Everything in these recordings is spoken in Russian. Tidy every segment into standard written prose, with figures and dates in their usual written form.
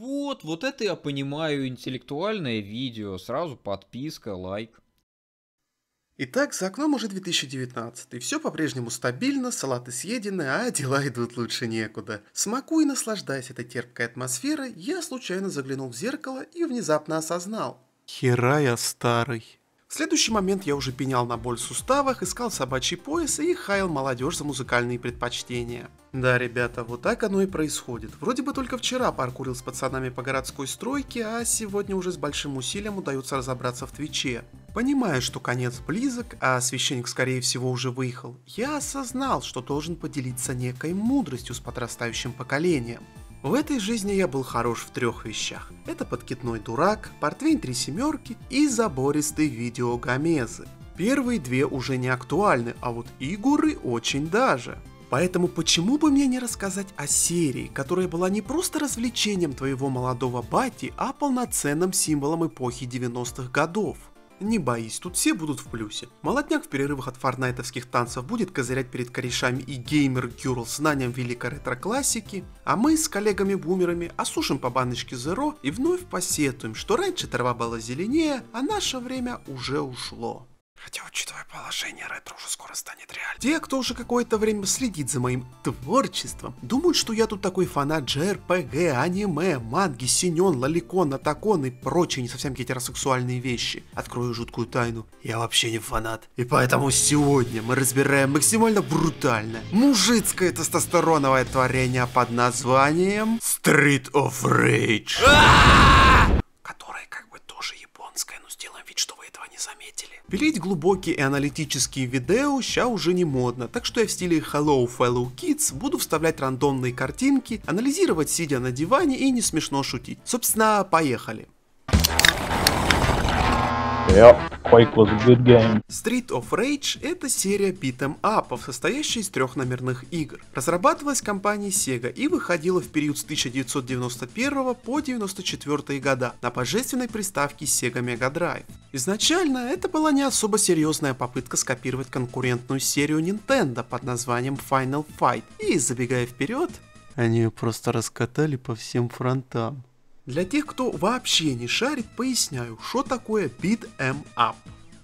Вот, вот это я понимаю, интеллектуальное видео, сразу подписка, лайк. Итак, за окном уже 2019, и все по-прежнему стабильно, салаты съедены, а дела идут лучше некуда. Смакуя и наслаждаясь этой терпкой атмосферой, я случайно заглянул в зеркало и внезапно осознал. Хера я старый. В следующий момент я уже пенял на боль в суставах, искал собачий пояс и хаял молодежь за музыкальные предпочтения. Да, ребята, вот так оно и происходит. Вроде бы только вчера паркурил с пацанами по городской стройке, а сегодня уже с большим усилием удается разобраться в Твиче. Понимая, что конец близок, а священник скорее всего уже выехал, я осознал, что должен поделиться некой мудростью с подрастающим поколением. В этой жизни я был хорош в трех вещах. Это подкидной дурак, портвейн 3 семерки и забористые видеогомезы. Первые две уже не актуальны, а вот игуры очень даже. Поэтому почему бы мне не рассказать о серии, которая была не просто развлечением твоего молодого бати, а полноценным символом эпохи 90-х годов. Не боись, тут все будут в плюсе. Молодняк в перерывах от фортнайтовских танцев будет козырять перед корешами и геймер-гюрл знанием великой ретро-классики, а мы с коллегами-бумерами осушим по баночке зеро и вновь посетуем, что раньше трава была зеленее, а наше время уже ушло. Хотя, учитывая положение, ретро уже скоро станет реальным. Те, кто уже какое-то время следит за моим творчеством, думают, что я тут такой фанат JRPG, аниме, манги, синён, лоликон, атакон и прочие не совсем гетеросексуальные вещи. Открою жуткую тайну. Я вообще не фанат. И поэтому сегодня мы разбираем максимально брутальное, мужицкое тестостероновое творение под названием Streets of Rage. Которое как бы тоже японское, но сделаем вид, что вы этого не заметили. Пилить глубокие и аналитические видео ща уже не модно, так что я в стиле Hello Fellow Kids буду вставлять рандомные картинки, анализировать сидя на диване и не смешно шутить. Собственно, поехали. Street of Rage — это серия питэм-апов, состоящая из 3 номерных игр. Разрабатывалась компанией Sega и выходила в период с 1991 по 1994 года на божественной приставке Sega Mega Drive. Изначально это была не особо серьезная попытка скопировать конкурентную серию Nintendo под названием Final Fight, и, забегая вперед, они ее просто раскатали по всем фронтам. Для тех, кто вообще не шарит, поясняю, что такое beat 'em up.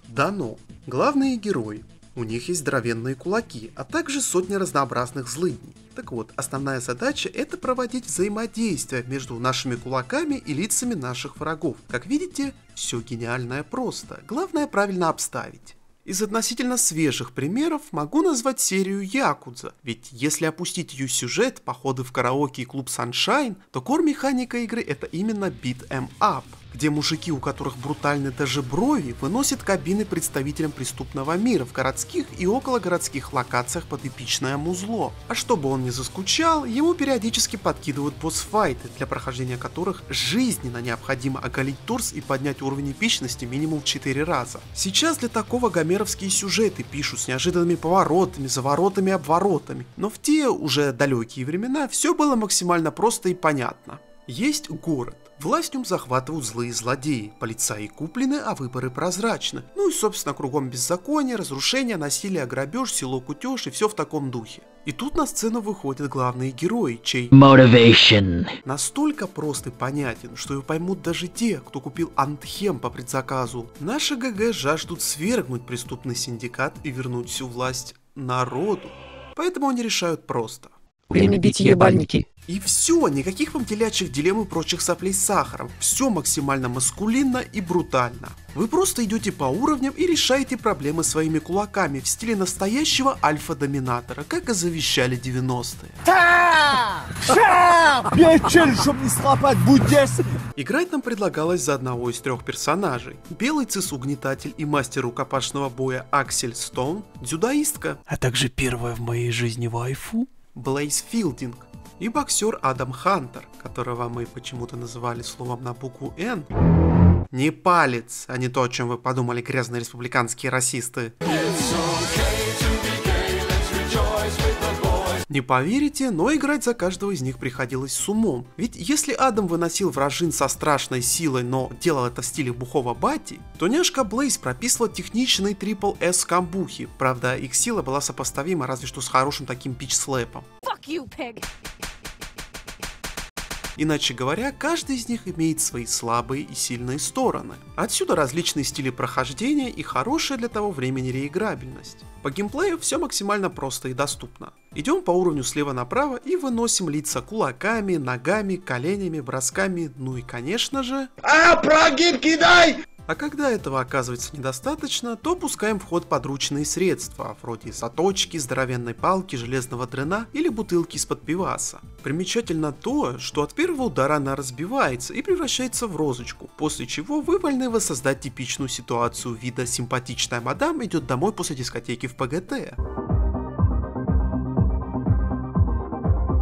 Дано. Главные герои. У них есть здоровенные кулаки, а также сотни разнообразных злыдней. Так вот, основная задача — это проводить взаимодействие между нашими кулаками и лицами наших врагов. Как видите, все гениальное просто. Главное правильно обставить. Из относительно свежих примеров могу назвать серию Якудза, ведь если опустить ее сюжет, походы в караоке и клуб Sunshine, то кор-механика игры это именно beat 'em up, где мужики, у которых брутальны даже брови, выносят кабины представителям преступного мира в городских и окологородских локациях под эпичное музло. А чтобы он не заскучал, ему периодически подкидывают босс-файты, для прохождения которых жизненно необходимо оголить торс и поднять уровень эпичности минимум в 4 раза. Сейчас для такого гомера сюжеты пишут с неожиданными поворотами, заворотами, обворотами, но в те уже далекие времена все было максимально просто и понятно. Есть город, власть в нем захватывают злые злодеи, полицаи куплены, а выборы прозрачны, ну и собственно кругом беззаконие, разрушение, насилие, грабеж, село кутеж и все в таком духе. И тут на сцену выходят главные герои, чей Motivation настолько прост и понятен, что его поймут даже те, кто купил Антхем по предзаказу. Наши ГГ жаждут свергнуть преступный синдикат и вернуть всю власть народу, поэтому они решают просто. Время бить ебальники. И все, никаких вам телячьих дилемм и прочих соплей с сахаром, все максимально маскулинно и брутально. Вы просто идете по уровням и решаете проблемы своими кулаками в стиле настоящего альфа-доминатора, как и завещали 90-е. Играть нам предлагалось за одного из 3 персонажей. Белый цис-угнетатель и мастер рукопашного боя Аксель Стоун, дзюдоистка, а также первая в моей жизни вайфу, Блейз Филдинг, и боксер Адам Хантер, которого мы почему-то называли словом на букву «Н». Не палец, а не то, о чем вы подумали, грязные республиканские расисты. Не поверите, но играть за каждого из них приходилось с умом. Ведь если Адам выносил вражин со страшной силой, но делал это в стиле бухого бати, то няшка Блейз прописывала техничные трипл-эс камбухи. Правда, их сила была сопоставима разве что с хорошим таким пич-слэпом. Иначе говоря, каждый из них имеет свои слабые и сильные стороны. Отсюда различные стили прохождения и хорошая для того времени реиграбельность. По геймплею все максимально просто и доступно. Идем по уровню слева направо и выносим лица кулаками, ногами, коленями, бросками, ну и конечно же... прогиб кидай! А когда этого оказывается недостаточно, то пускаем в ход подручные средства, вроде заточки, здоровенной палки, железного дрена или бутылки из-под пиваса. Примечательно то, что от первого удара она разбивается и превращается в розочку, после чего вы вольны воссоздать типичную ситуацию вида «симпатичная мадам идет домой после дискотеки в ПГТ».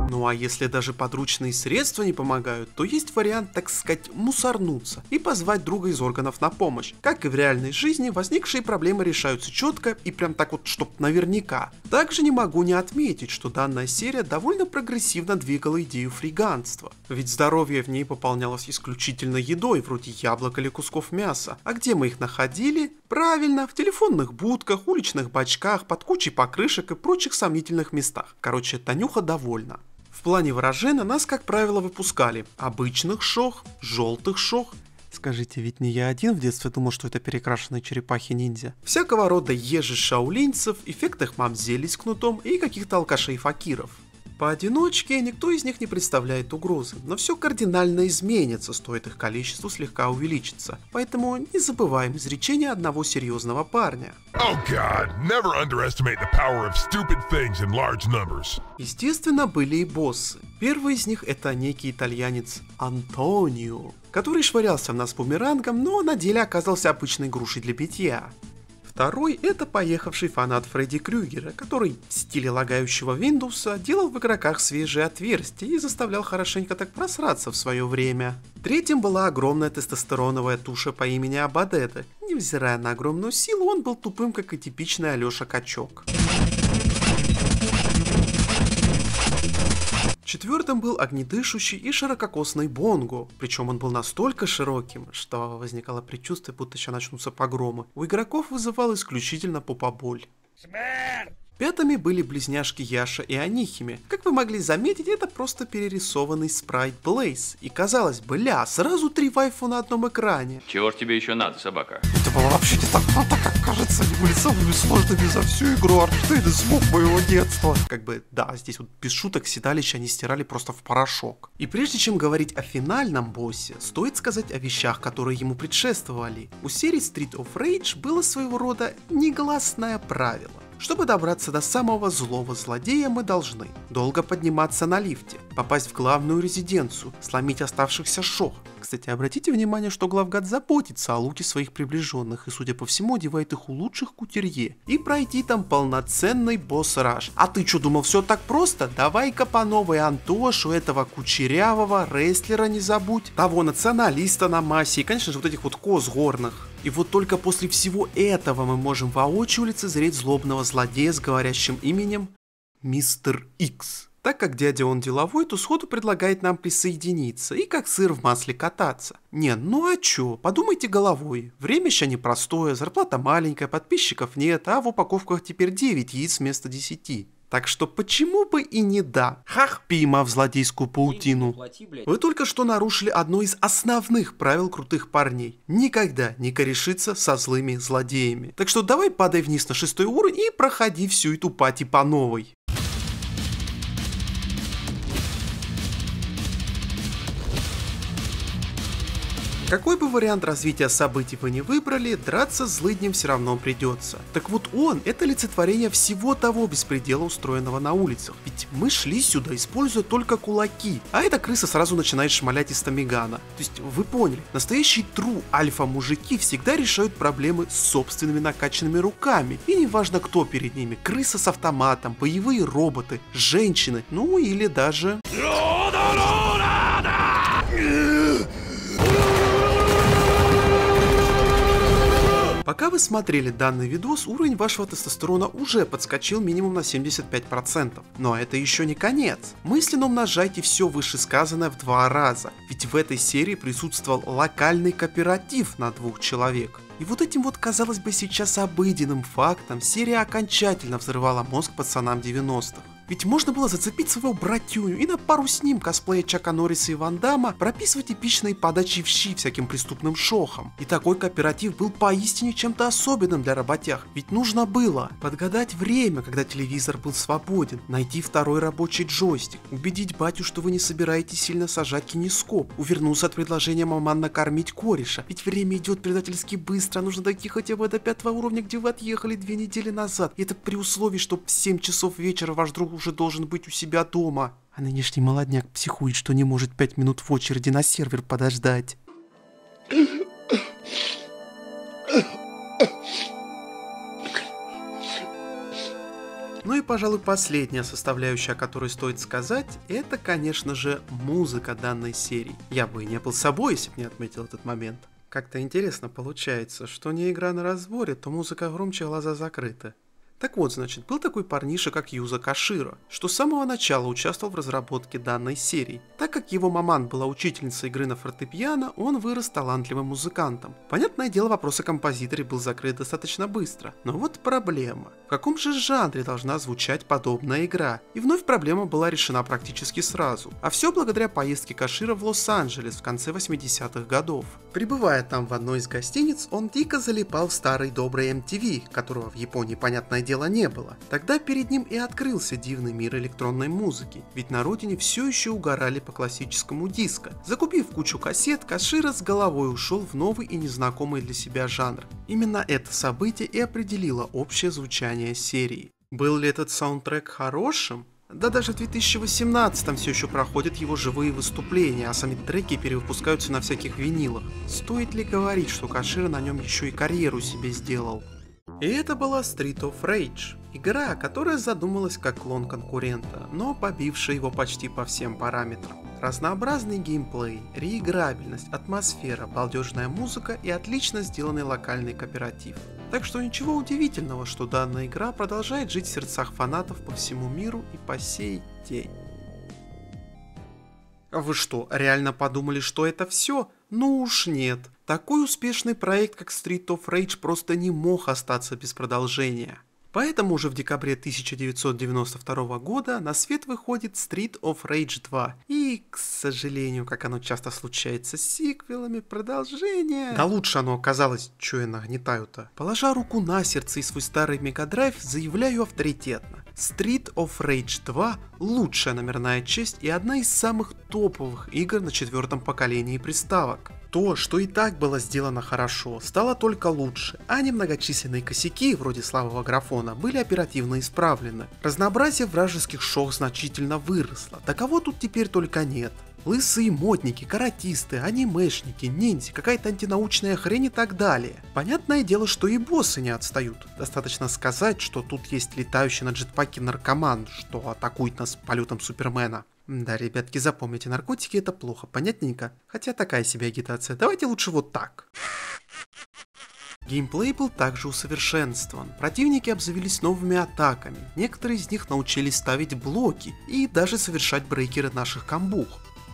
Ну а если даже подручные средства не помогают, то есть вариант, так сказать, мусорнуться и позвать друга из органов на помощь. Как и в реальной жизни, возникшие проблемы решаются четко и прям так вот, чтоб наверняка. Также не могу не отметить, что данная серия довольно прогрессивно двигала идею фриганства. Ведь здоровье в ней пополнялось исключительно едой, вроде яблок или кусков мяса. А где мы их находили? Правильно, в телефонных будках, уличных бачках, под кучей покрышек и прочих сомнительных местах. Короче, Танюха довольна. В плане выражения нас, как правило, выпускали обычных шох, желтых шох. Скажите, ведь не я один в детстве думал, что это перекрашенные черепахи-ниндзя. Всякого рода ежи-шаулинцев, эффектных мамзелей с кнутом и каких-то алкашей-факиров. Поодиночке никто из них не представляет угрозы, но все кардинально изменится, стоит их количеству слегка увеличиться. Поэтому не забываем изречение одного серьезного парня. Oh God, never underestimate the power of stupid things in large numbers. Естественно, были и боссы. Первый из них это некий итальянец Антонио, который швырялся в нас бумерангом, но на деле оказался обычной грушей для битья. Второй – это поехавший фанат Фредди Крюгера, который в стиле лагающего Windows делал в игроках свежие отверстия и заставлял хорошенько так просраться в свое время. Третьим была огромная тестостероновая туша по имени Абадета. Невзирая на огромную силу, он был тупым, как и типичный Алёша Качок. Четвертым был огнедышущий и ширококосный Бонго, причем он был настолько широким, что возникало предчувствие, будто еще начнутся погромы. У игроков вызывал исключительно попа-боль. Пятыми были близняшки Яша и Анихими. Как вы могли заметить, это просто перерисованный спрайт Блейз. И казалось бы, ля, сразу три вайфу на одном экране. Чего ж тебе еще надо, собака? Это было вообще не так круто, как кажется, ему лицевыми сложными за всю игру Арштейн и звук моего детства. Как бы, да, здесь вот без шуток седалище они стирали просто в порошок. И прежде чем говорить о финальном боссе, стоит сказать о вещах, которые ему предшествовали. У серии Street of Rage было своего рода негласное правило. Чтобы добраться до самого злого злодея, мы должны долго подниматься на лифте, попасть в главную резиденцию, сломить оставшихся шох. Кстати, обратите внимание, что главгад заботится о луте своих приближенных и, судя по всему, одевает их у лучших кутерье. И пройти там полноценный босс-раш. А ты что, думал, все так просто? Давай-ка по новой Антошу, этого кучерявого, рестлера не забудь, того националиста на массе и, конечно же, вот этих вот коз горных. И вот только после всего этого мы можем воочию лицезреть злобного злодея с говорящим именем Мистер Икс. Так как дядя он деловой, то сходу предлагает нам присоединиться и как сыр в масле кататься. Не, ну а чё, подумайте головой. Время ща непростое, зарплата маленькая, подписчиков нет, а в упаковках теперь 9 яиц вместо 10. Так что почему бы и не да? Хах, пима в злодейскую паутину. Вы только что нарушили одно из основных правил крутых парней. Никогда не корешиться со злыми злодеями. Так что давай падай вниз на 6-й уровень и проходи всю эту пати по новой. Какой бы вариант развития событий вы не выбрали, драться с злыднем все равно придется. Так вот он – это олицетворение всего того беспредела, устроенного на улицах. Ведь мы шли сюда, используя только кулаки, а эта крыса сразу начинает шмалять из томигана. То есть вы поняли, настоящие true альфа-мужики всегда решают проблемы с собственными накачанными руками. И неважно кто перед ними – крыса с автоматом, боевые роботы, женщины, ну или даже… Пока вы смотрели данный видос, уровень вашего тестостерона уже подскочил минимум на 75%. Но это еще не конец. Мысленно умножайте все вышесказанное в 2 раза, ведь в этой серии присутствовал локальный кооператив на 2 человек. И вот этим вот, казалось бы, сейчас обыденным фактом серия окончательно взрывала мозг пацанам 90-х. Ведь можно было зацепить своего братюню и на пару с ним косплея Чака Норриса и Ван Дамма прописывать эпичные подачи в щи всяким преступным шохам. И такой кооператив был поистине чем-то особенным для работяг, ведь нужно было подгадать время, когда телевизор был свободен, найти второй рабочий джойстик, убедить батю, что вы не собираетесь сильно сажать кинескоп, увернуться от предложения маман накормить кореша, ведь время идет предательски быстро, нужно дойти хотя бы до 5-го уровня, где вы отъехали 2 недели назад, и это при условии, что в 7 часов вечера ваш друг уже должен быть у себя дома. А нынешний молодняк психует, что не может 5 минут в очереди на сервер подождать. Ну и, пожалуй, последняя составляющая, о которой стоит сказать, это, конечно же, музыка данной серии. Я бы и не был собой, если бы не отметил этот момент. Как-то интересно получается, что не игра на разборе, то музыка громче, глаза закрыты. Так вот, значит, был такой парниша, как Юза Кашира, что с самого начала участвовал в разработке данной серии. Так как его маман была учительницей игры на фортепиано, он вырос талантливым музыкантом. Понятное дело, вопрос о композиторе был закрыт достаточно быстро. Но вот проблема. В каком же жанре должна звучать подобная игра? И вновь проблема была решена практически сразу. А все благодаря поездке Кашира в Лос-Анджелес в конце 80-х годов. Прибывая там в одной из гостиниц, он дико залипал в старый добрый MTV, которого в Японии, понятное дело, не было. Тогда перед ним и открылся дивный мир электронной музыки, ведь на родине все еще угорали по классическому диско. Закупив кучу кассет, Кашира с головой ушел в новый и незнакомый для себя жанр. Именно это событие и определило общее звучание серии. Был ли этот саундтрек хорошим? Да даже в 2018-м все еще проходят его живые выступления, а сами треки перевыпускаются на всяких винилах. Стоит ли говорить, что Кашира на нем еще и карьеру себе сделал? И это была Streets of Rage, игра, которая задумалась как клон конкурента, но побившая его почти по всем параметрам. Разнообразный геймплей, реиграбельность, атмосфера, балдежная музыка и отлично сделанный локальный кооператив. Так что ничего удивительного, что данная игра продолжает жить в сердцах фанатов по всему миру и по сей день. Вы что, реально подумали, что это все? Ну уж нет. Такой успешный проект, как Streets of Rage, просто не мог остаться без продолжения. Поэтому уже в декабре 1992 года на свет выходит Streets of Rage 2. И, к сожалению, как оно часто случается с сиквелами, продолжение... Да лучше оно оказалось, чё я нагнетаю-то. Положа руку на сердце и свой старый Mega Drive, заявляю авторитетно. Streets of Rage 2 – лучшая номерная честь и одна из самых топовых игр на 4-м поколении приставок. То, что и так было сделано хорошо, стало только лучше, а немногочисленные косяки, вроде слабого графона, были оперативно исправлены. Разнообразие вражеских шох значительно выросло, такого тут теперь только нет. Лысые модники, каратисты, анимешники, ниндзя, какая-то антинаучная хрень и так далее. Понятное дело, что и боссы не отстают. Достаточно сказать, что тут есть летающий на джетпаке наркоман, что атакует нас полетом Супермена. Да, ребятки, запомните, наркотики это плохо, понятненько? Хотя такая себе агитация, давайте лучше вот так. Геймплей был также усовершенствован, противники обзавелись новыми атаками, некоторые из них научились ставить блоки и даже совершать брейкеры наших камбух.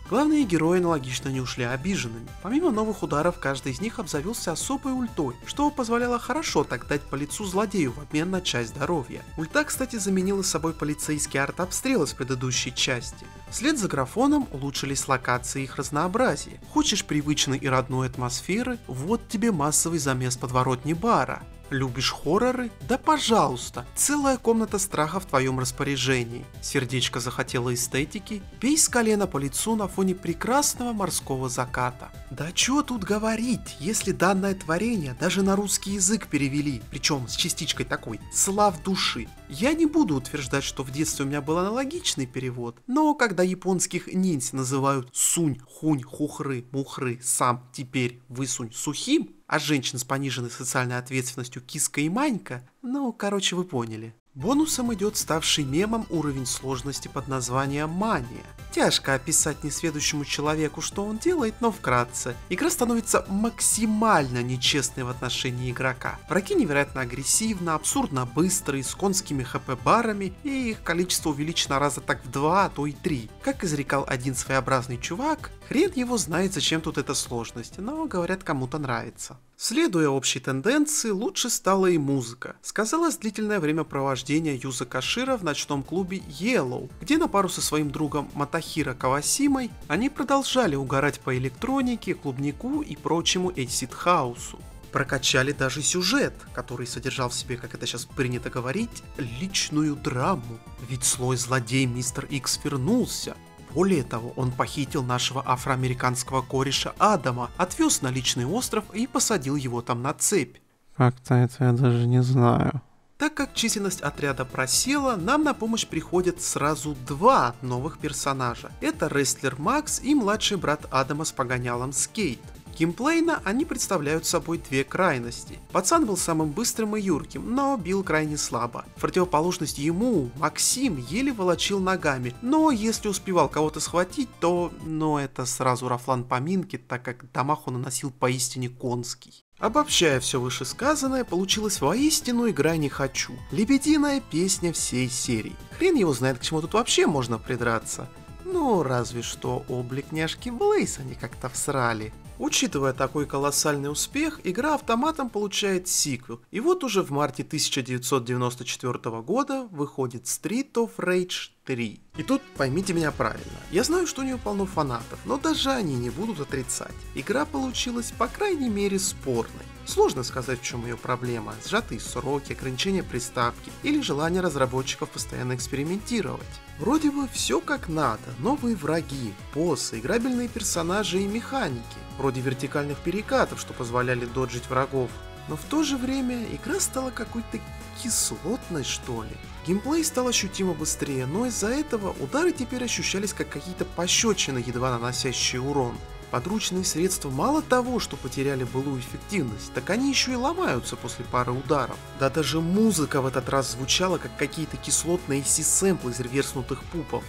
Главные герои аналогично не ушли обиженными. Помимо новых ударов, каждый из них обзавелся особой ультой, что позволяло хорошо так дать по лицу злодею в обмен на часть здоровья. Ульта, кстати, заменила собой полицейский арт-обстрел из предыдущей части. Вслед за графоном улучшились локации и их разнообразие. Хочешь привычной и родной атмосферы? Вот тебе массовый замес подворотни бара. Любишь хорроры? Да пожалуйста, целая комната страха в твоем распоряжении. Сердечко захотело эстетики? Бей с колена по лицу на фоне прекрасного морского заката. Да чё тут говорить, если данное творение даже на русский язык перевели, причем с частичкой такой «слав души». Я не буду утверждать, что в детстве у меня был аналогичный перевод, но когда японских ниндзя называют «сунь», «хунь», «хухры», «мухры», «сам», «теперь», «высунь», «сухим», а женщин с пониженной социальной ответственностью киска и манька, ну, короче, вы поняли. Бонусом идет ставший мемом уровень сложности под названием «Мания». Тяжко описать несведущему человеку, что он делает, но вкратце. Игра становится максимально нечестной в отношении игрока. Враги невероятно агрессивно, абсурдно быстрые, с конскими хп-барами, и их количество увеличено раза так в 2, а то и 3. Как изрекал один своеобразный чувак, хрен его знает, зачем тут эта сложность, но, говорят, кому-то нравится. Следуя общей тенденции, лучше стала и музыка. Сказалось длительное времяпровождение Юза Кашира в ночном клубе Yellow, где на пару со своим другом Матахира Кавасимой они продолжали угорать по электронике, клубнику и прочему эйсид-хаусу. Прокачали даже сюжет, который содержал в себе, как это сейчас принято говорить, личную драму. Ведь злой злодей Мистер Икс вернулся. Более того, он похитил нашего афроамериканского кореша Адама, отвез на личный остров и посадил его там на цепь. Как-то это я даже не знаю. Так как численность отряда просела, нам на помощь приходят сразу два новых персонажа. Это рестлер Макс и младший брат Адама с погонялом Скейт. Геймплейно они представляют собой две крайности. Пацан был самым быстрым и юрким, но бил крайне слабо. В противоположность ему, Максим еле волочил ногами, но если успевал кого-то схватить, то... Но это сразу рафлан поминки, так как дамаг он наносил поистине конский. Обобщая все вышесказанное, получилась воистину игра не хочу. Лебединая песня всей серии. Хрен его знает, к чему тут вообще можно придраться. Ну, разве что облик няшки Блейз они как-то всрали. Учитывая такой колоссальный успех, игра автоматом получает сиквел, и вот уже в марте 1994 года выходит Streets of Rage 3. И тут поймите меня правильно, я знаю, что у нее полно фанатов, но даже они не будут отрицать, игра получилась по крайней мере спорной. Сложно сказать, в чем ее проблема: сжатые сроки, ограничения приставки или желание разработчиков постоянно экспериментировать. Вроде бы все как надо: новые враги, боссы, играбельные персонажи и механики, вроде вертикальных перекатов, что позволяли доджить врагов. Но в то же время игра стала какой-то кислотной, что ли. Геймплей стал ощутимо быстрее, но из-за этого удары теперь ощущались как какие-то пощечины, едва наносящие урон. Подручные средства мало того, что потеряли былую эффективность, так они еще и ломаются после пары ударов. Да даже музыка в этот раз звучала как какие-то кислотные си-сэмплы из реверснутых пупов.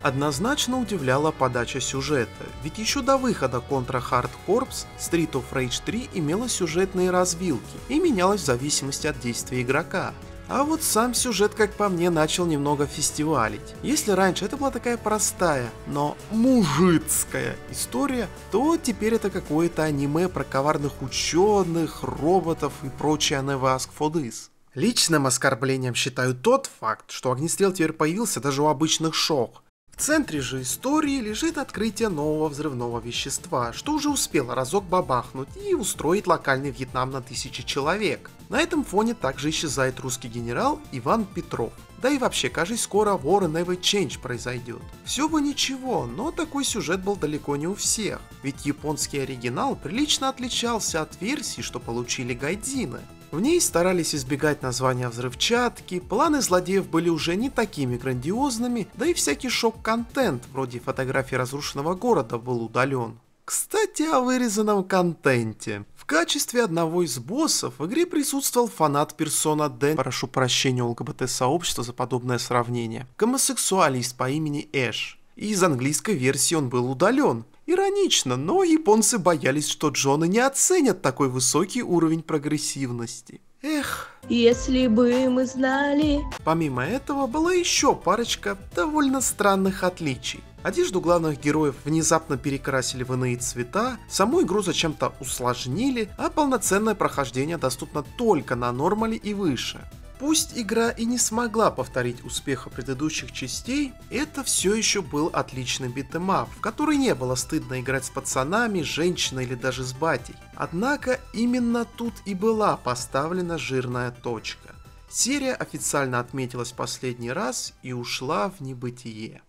Однозначно удивляла подача сюжета, ведь еще до выхода Contra Hard Corps Street of Rage 3 имела сюжетные развилки и менялась в зависимости от действия игрока. А вот сам сюжет, как по мне, начал немного фестивалить. Если раньше это была такая простая, но мужицкая история, то теперь это какое-то аниме про коварных ученых, роботов и прочее I never ask for this. Личным оскорблением считаю тот факт, что огнестрел теперь появился даже у обычных шок. В центре же истории лежит открытие нового взрывного вещества, что уже успело разок бабахнуть и устроить локальный Вьетнам на 1000 человек. На этом фоне также исчезает русский генерал Иван Петров. Да и вообще, кажется, скоро War Never Change произойдет. Все бы ничего, но такой сюжет был далеко не у всех, ведь японский оригинал прилично отличался от версии, что получили гайдзины. В ней старались избегать названия взрывчатки, планы злодеев были уже не такими грандиозными, да и всякий шок-контент, вроде фотографий разрушенного города, был удален. Кстати, о вырезанном контенте. В качестве одного из боссов в игре присутствовал фанат Persona D, прошу прощения у ЛГБТ-сообщества за подобное сравнение, гомосексуалист по имени Эш. И из английской версии он был удален. Иронично, но японцы боялись, что джоны не оценят такой высокий уровень прогрессивности. Эх, если бы мы знали. Помимо этого, была еще парочка довольно странных отличий. Одежду главных героев внезапно перекрасили в иные цвета, саму игру зачем-то усложнили, а полноценное прохождение доступно только на нормале и выше. Пусть игра и не смогла повторить успеха предыдущих частей, это все еще был отличный битэмап, в который не было стыдно играть с пацанами, женщиной или даже с батей. Однако именно тут и была поставлена жирная точка. Серия официально отметилась последний раз и ушла в небытие.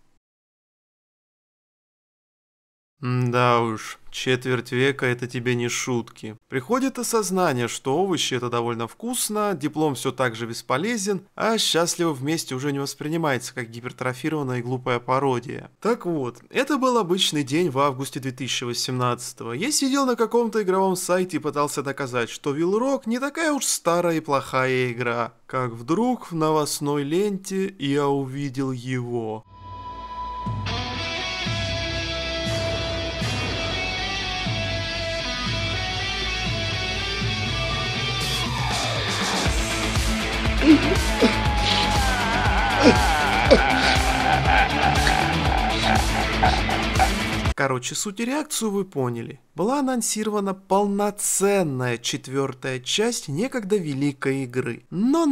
Да уж, четверть века это тебе не шутки. Приходит осознание, что овощи это довольно вкусно, диплом все так же бесполезен, а счастливо вместе уже не воспринимается как гипертрофированная и глупая пародия. Так вот, это был обычный день в августе 2018-го. Я сидел на каком-то игровом сайте и пытался доказать, что Вилрок не такая уж старая и плохая игра. Как вдруг в новостной ленте я увидел его. Короче, суть и реакцию вы поняли. Была анонсирована полноценная 4-я часть некогда великой игры. Но.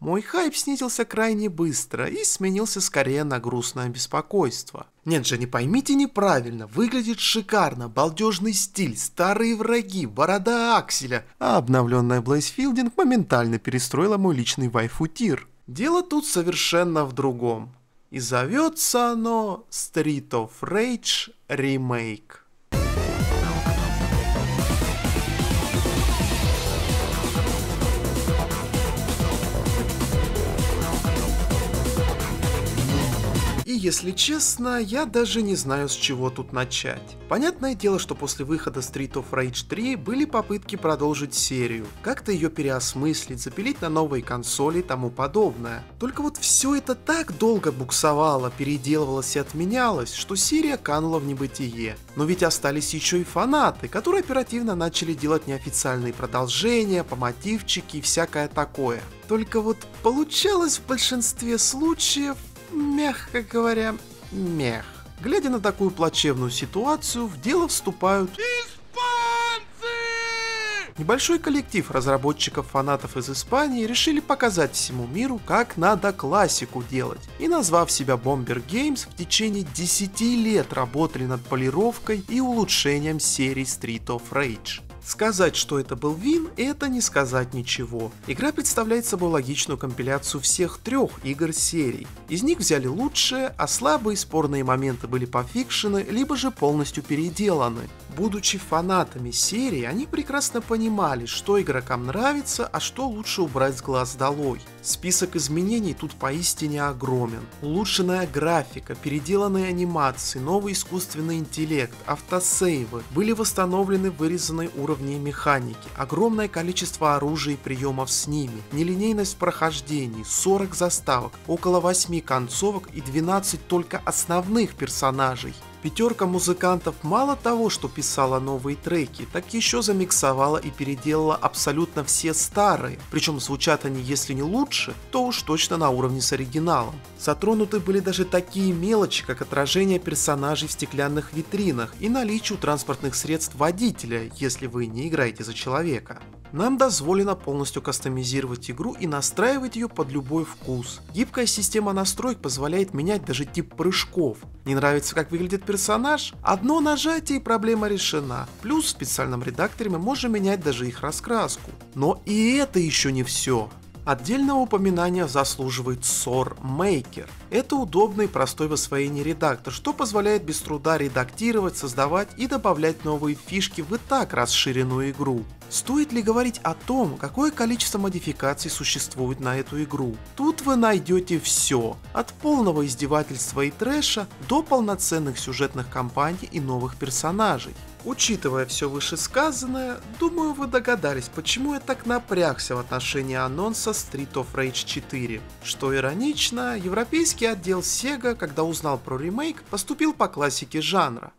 Мой хайп снизился крайне быстро и сменился скорее на грустное беспокойство. Нет же, не поймите неправильно, выглядит шикарно, балдежный стиль, старые враги, борода Акселя, а обновленная Блейз Филдинг моментально перестроила мой личный вайфу-тир. Дело тут совершенно в другом. И зовется оно Streets of Rage Remake. И если честно, я даже не знаю, с чего тут начать. Понятное дело, что после выхода Streets of Rage 3 были попытки продолжить серию, как-то ее переосмыслить, запилить на новые консоли и тому подобное. Только вот все это так долго буксовало, переделывалось и отменялось, что серия канула в небытие. Но ведь остались еще и фанаты, которые оперативно начали делать неофициальные продолжения, помотивчики и всякое такое. Только вот получалось в большинстве случаев, мягко говоря, мех. Глядя на такую плачевную ситуацию, в дело вступают испанцы! Небольшой коллектив разработчиков-фанатов из Испании решили показать всему миру, как надо классику делать. И, назвав себя Bombergames, в течение 10 лет работали над полировкой и улучшением серии Streets of Rage. Сказать, что это был вин, это не сказать ничего. Игра представляет собой логичную компиляцию всех 3 игр серии. Из них взяли лучшие, а слабые спорные моменты были пофикшены, либо же полностью переделаны. Будучи фанатами серии, они прекрасно понимали, что игрокам нравится, а что лучше убрать с глаз долой. Список изменений тут поистине огромен. Улучшенная графика, переделанные анимации, новый искусственный интеллект, автосейвы, были восстановлены вырезанные уровни механики, огромное количество оружия и приемов с ними, нелинейность в прохождении, 40 заставок, около 8 концовок и 12 только основных персонажей. 5-ка музыкантов мало того, что писала новые треки, так еще замиксовала и переделала абсолютно все старые, причем звучат они если не лучше, то уж точно на уровне с оригиналом. Затронуты были даже такие мелочи, как отражение персонажей в стеклянных витринах и наличие у транспортных средств водителя, если вы не играете за человека. Нам дозволено полностью кастомизировать игру и настраивать ее под любой вкус. Гибкая система настроек позволяет менять даже тип прыжков. Не нравится, как выглядит персонаж? Одно нажатие и проблема решена. Плюс в специальном редакторе мы можем менять даже их раскраску. Но и это еще не все. Отдельного упоминания заслуживает Sor Maker. Это удобный и простой в освоении редактор, что позволяет без труда редактировать, создавать и добавлять новые фишки в и так расширенную игру. Стоит ли говорить о том, какое количество модификаций существует на эту игру? Тут вы найдете все, от полного издевательства и трэша до полноценных сюжетных кампаний и новых персонажей. Учитывая все вышесказанное, думаю, вы догадались, почему я так напрягся в отношении анонса Streets of Rage 4. Что иронично, европейский отдел Sega, когда узнал про ремейк, поступил по классике жанра.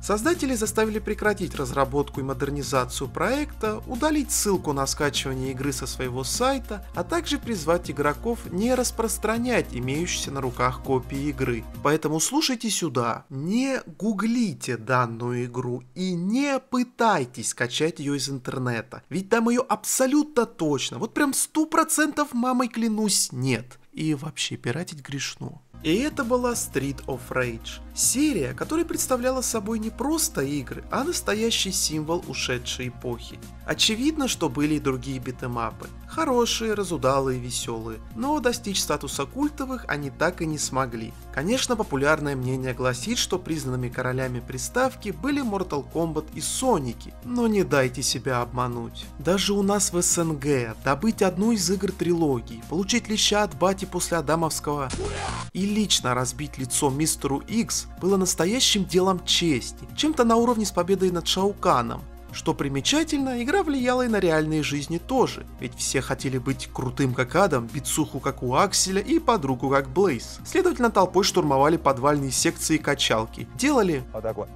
Создатели заставили прекратить разработку и модернизацию проекта, удалить ссылку на скачивание игры со своего сайта, а также призвать игроков не распространять имеющиеся на руках копии игры. Поэтому слушайте сюда, не гуглите данную игру и не пытайтесь скачать ее из интернета, ведь там ее абсолютно точно, вот прям 100% мамой клянусь, нет. И вообще пиратить грешно. И это была Streets of Rage, серия, которая представляла собой не просто игры, а настоящий символ ушедшей эпохи. Очевидно, что были и другие битэмапы, хорошие, разудалые, веселые, но достичь статуса культовых они так и не смогли. Конечно, популярное мнение гласит, что признанными королями приставки были Mortal Kombat и Соники, но не дайте себя обмануть. Даже у нас в СНГ добыть одну из игр трилогии, получить леща от бати после Адамовского и лично разбить лицо Мистеру Икс было настоящим делом чести, чем-то на уровне с победой над Шауканом. Что примечательно, игра влияла и на реальные жизни тоже, ведь все хотели быть крутым как Адам, бицуху как у Акселя и подругу как Блейз. Следовательно, толпой штурмовали подвальные секции и качалки, делали,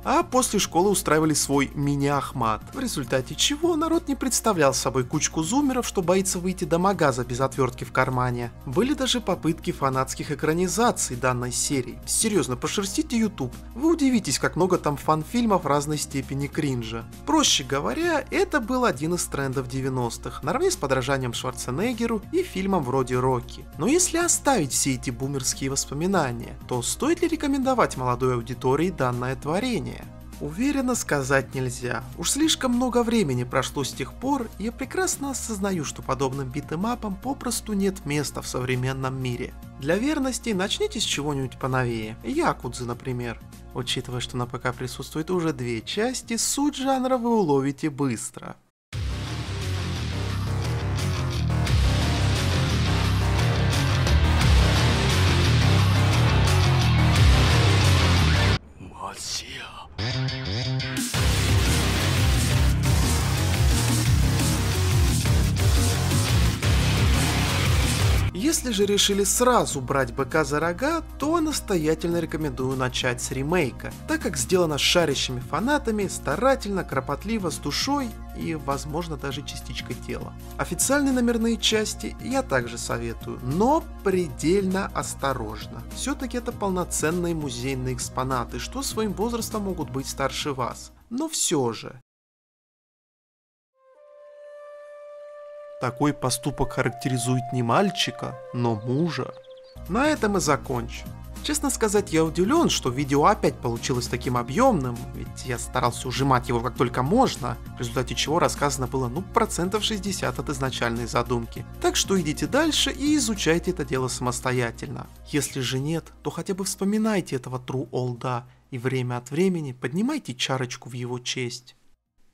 а после школы устраивали свой мини-ахмат, в результате чего народ не представлял собой кучку зумеров, что боится выйти до магаза без отвертки в кармане. Были даже попытки фанатских экранизаций данной серии. Серьезно, пошерстите YouTube, вы удивитесь, как много там фан-фильмов разной степени кринжа. Проще говоря, это был один из трендов 90-х, наравне с подражанием Шварценеггеру и фильмом вроде Рокки. Но если оставить все эти бумерские воспоминания, то стоит ли рекомендовать молодой аудитории данное творение? Уверенно сказать нельзя. Уж слишком много времени прошло с тех пор, и я прекрасно осознаю, что подобным битэмапам попросту нет места в современном мире. Для верности начните с чего-нибудь поновее, Якудзы, например. Учитывая, что на ПК присутствует уже 2 части, суть жанра вы уловите быстро. Если же решили сразу брать быка за рога, то настоятельно рекомендую начать с ремейка, так как сделано шарящими фанатами, старательно, кропотливо, с душой и, возможно, даже частичкой тела. Официальные номерные части я также советую, но предельно осторожно. Все-таки это полноценные музейные экспонаты, что своим возрастом могут быть старше вас, но все же. Такой поступок характеризует не мальчика, но мужа. На этом и закончим. Честно сказать, я удивлен, что видео опять получилось таким объемным, ведь я старался ужимать его как только можно, в результате чего рассказано было ну процентов 60 от изначальной задумки. Так что идите дальше и изучайте это дело самостоятельно. Если же нет, то хотя бы вспоминайте этого true олда и время от времени поднимайте чарочку в его честь.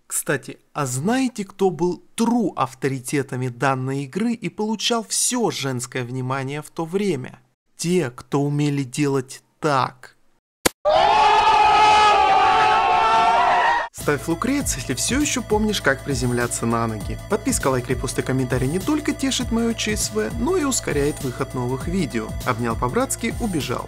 Кстати, а знаете, кто был true авторитетами данной игры и получал все женское внимание в то время? Те, кто умели делать так. Ставь лукрец, если все еще помнишь, как приземляться на ноги. Подписка, лайк, репост и комментарий не только тешит мое ЧСВ, но и ускоряет выход новых видео. Обнял по-братски, убежал.